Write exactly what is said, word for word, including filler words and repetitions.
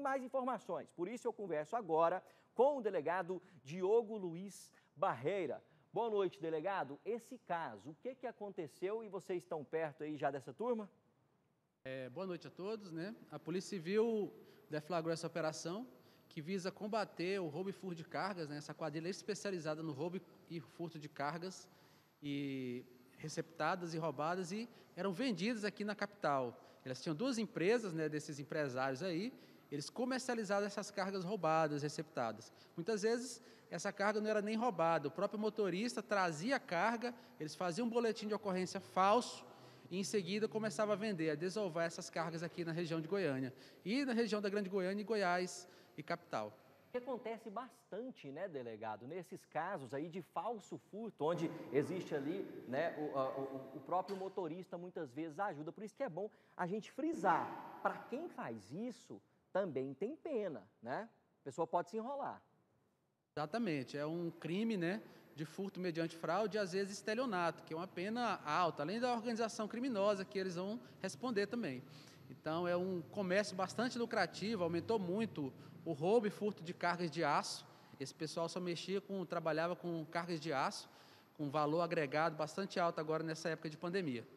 mais informações. Por isso eu converso agora com o delegado Diogo Luiz Barreira. Boa noite, delegado. Esse caso, o que, que aconteceu e vocês estão perto aí já dessa turma? É, boa noite a todos, né? A Polícia Civil deflagrou essa operação que visa combater o roubo e furto de cargas, né? Essa quadrilha especializada no roubo e furto de cargas e receptadas e roubadas e eram vendidas aqui na capital. Elas tinham duas empresas, né, desses empresários aí, eles comercializavam essas cargas roubadas, receptadas. Muitas vezes essa carga não era nem roubada, o próprio motorista trazia a carga, eles faziam um boletim de ocorrência falso e em seguida começava a vender, a desovar essas cargas aqui na região de Goiânia e na região da Grande Goiânia e Goiás e capital. O que acontece bastante, né, delegado, nesses casos aí de falso furto, onde existe ali, né, o, a, o, o próprio motorista muitas vezes ajuda, por isso que é bom a gente frisar, para quem faz isso também tem pena, né? A pessoa pode se enrolar. Exatamente, é um crime, né, de furto mediante fraude e às vezes estelionato, que é uma pena alta, além da organização criminosa que eles vão responder também. Então é um comércio bastante lucrativo, aumentou muito o roubo e furto de cargas de aço. Esse pessoal só mexia com, trabalhava com cargas de aço, com valor agregado bastante alto agora nessa época de pandemia.